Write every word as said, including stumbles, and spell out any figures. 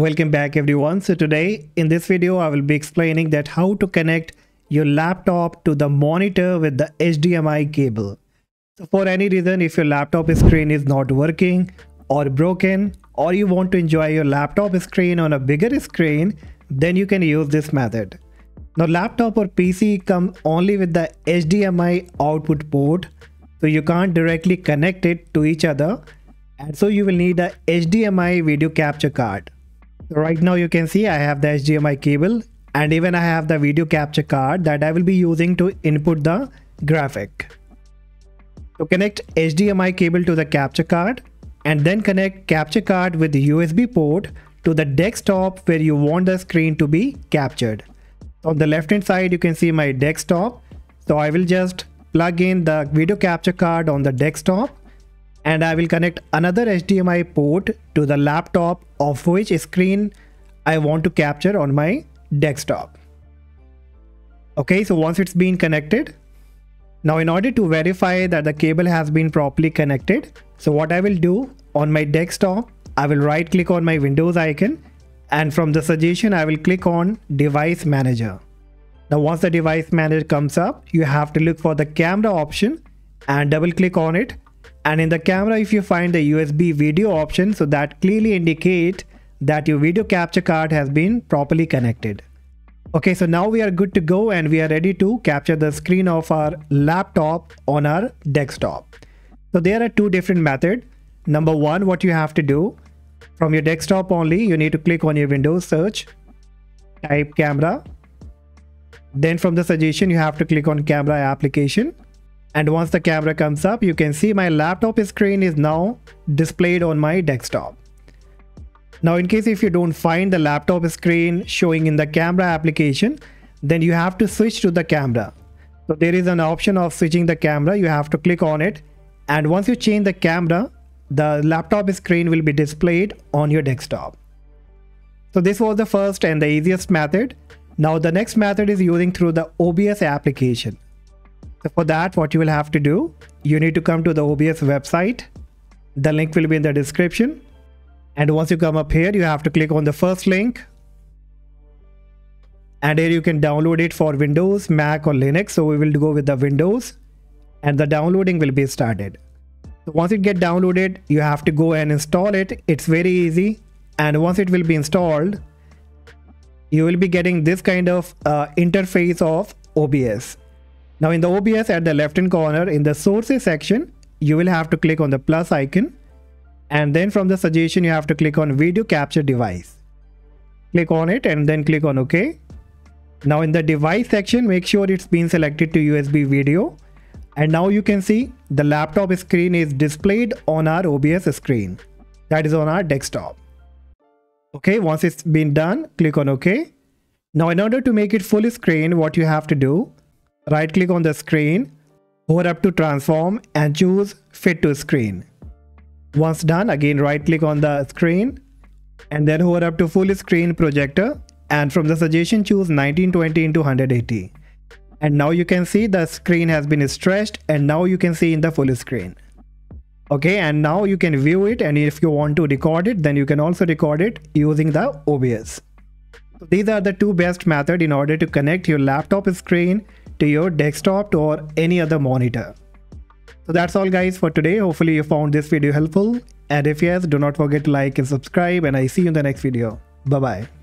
Welcome back everyone. So today in this video I will be explaining that how to connect your laptop to the monitor with the H D M I cable. So for any reason, if your laptop screen is not working or broken, or you want to enjoy your laptop screen on a bigger screen, then you can use this method. Now laptop or P C comes only with the H D M I output port, so you can't directly connect it to each other, and so you will need a H D M I video capture card. Right now you can see I have the H D M I cable and even I have the video capture card that I will be using to input the graphic. So connect H D M I cable to the capture card and then connect capture card with the U S B port to the desktop where you want the screen to be captured. So on the left hand side you can see my desktop. So I will just plug in the video capture card on the desktop and I will connect another H D M I port to the laptop of which screen I want to capture on my desktop. Okay, so once it's been connected, now in order to verify that the cable has been properly connected, so what I will do on my desktop, I will right click on my Windows icon and from the suggestion I will click on Device Manager. Now once the Device Manager comes up, you have to look for the camera option and double click on it. And in the camera, if you find the U S B video option, so that clearly indicate that your video capture card has been properly connected. Okay, so now we are good to go and we are ready to capture the screen of our laptop on our desktop. So there are two different methods. Number one, what you have to do from your desktop only, you need to click on your Windows search, type camera. Then from the suggestion, you have to click on camera application. And once the camera comes up, you can see my laptop screen is now displayed on my desktop. Now in case if you don't find the laptop screen showing in the camera application, then you have to switch to the camera. So there is an option of switching the camera, you have to click on it. And once you change the camera, the laptop screen will be displayed on your desktop. So this was the first and the easiest method. Now the next method is using through the O B S application. So for that, what you will have to do, you need to come to the O B S website. The link will be in the description. And once you come up here, you have to click on the first link. And here you can download it for Windows, Mac or Linux. So we will go with the Windows and the downloading will be started. So once it gets downloaded, you have to go and install it. It's very easy. And once it will be installed, you will be getting this kind of uh, interface of O B S. Now in the O B S at the left hand corner in the sources section, you will have to click on the plus icon and then from the suggestion you have to click on video capture device. Click on it and then click on OK. Now in the device section, make sure it's been selected to U S B video and now you can see the laptop screen is displayed on our O B S screen, that is on our desktop. Okay, once it's been done, click on OK. Now in order to make it full screen, what you have to do, right click on the screen, hover up to transform and choose fit to screen. Once done, again right click on the screen and then hover up to full screen projector and from the suggestion choose nineteen twenty into one eighty. And now you can see the screen has been stretched and now you can see in the full screen. Okay, and now you can view it and if you want to record it, then you can also record it using the O B S. So these are the two best methods in order to connect your laptop screen to your desktop or any other monitor. So that's all guys for today. Hopefully you found this video helpful and if yes, do not forget to like and subscribe and I see you in the next video. Bye bye.